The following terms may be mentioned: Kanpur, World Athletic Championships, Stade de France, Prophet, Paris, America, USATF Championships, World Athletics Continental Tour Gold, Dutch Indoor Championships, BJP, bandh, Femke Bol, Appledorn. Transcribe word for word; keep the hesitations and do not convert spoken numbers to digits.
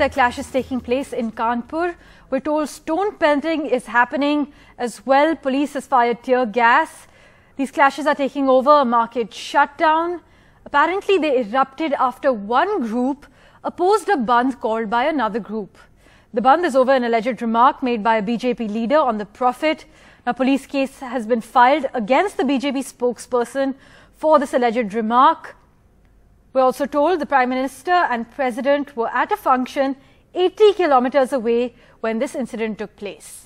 the clash is taking place in Kanpur. We're told stone pelting is happening as well. Police has fired tear gas. These clashes are taking over a market shutdown. Apparently, they erupted after one group opposed a bandh called by another group. The bandh is over an alleged remark made by a B J P leader on the Prophet. Now, police case has been filed against the B J P spokesperson for this alleged remark. We're also told the Prime Minister and President were at a function eighty kilometers away when this incident took place.